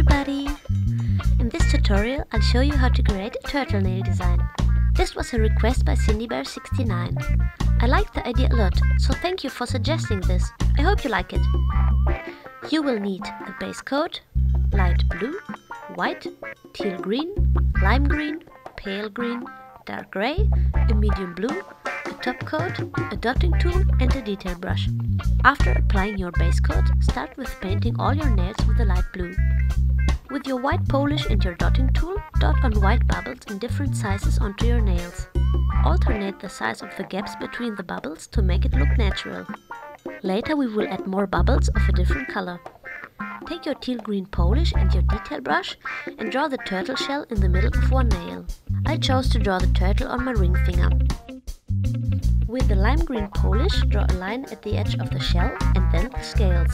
everybody! In this tutorial I'll show you how to create a turtleneck design. This was a request by cindybear69. I like the idea a lot, so thank you for suggesting this. I hope you like it. You will need a base coat, light blue, white, teal green, lime green, pale green, dark grey, a medium blue, a top coat, a dotting tool and a detail brush. After applying your base coat, start with painting all your nails with a light blue. With your white polish and your dotting tool, dot on white bubbles in different sizes onto your nails. Alternate the size of the gaps between the bubbles to make it look natural. Later we will add more bubbles of a different color. Take your teal green polish and your detail brush and draw the turtle shell in the middle of one nail. I chose to draw the turtle on my ring finger. With the lime green polish, draw a line at the edge of the shell and then the scales.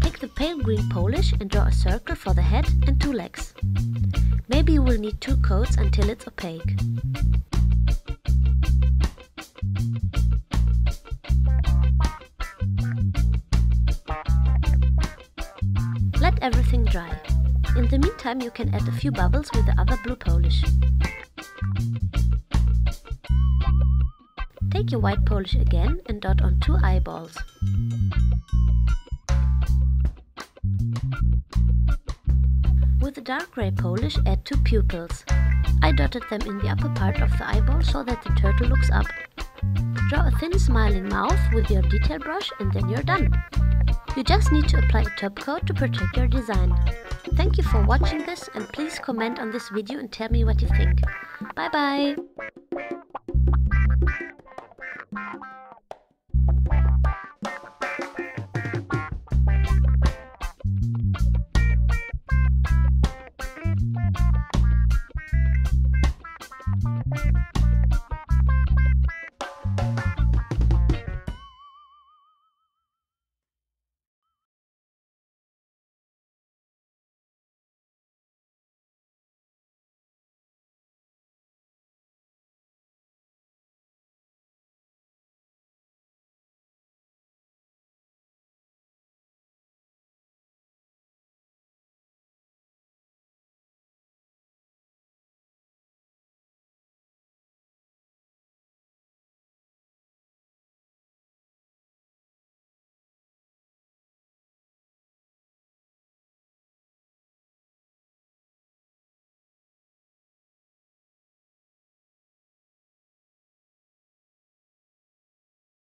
Take the pale green polish and draw a circle for the head and two legs. Maybe you will need two coats until it's opaque. Let everything dry. In the meantime, you can add a few bubbles with the other blue polish. Take your white polish again and dot on two eyeballs. With the dark grey polish, add two pupils. I dotted them in the upper part of the eyeball so that the turtle looks up. Draw a thin smiling mouth with your detail brush and then you're done. You just need to apply a top coat to protect your design. Thank you for watching this and please comment on this video and tell me what you think. Bye bye!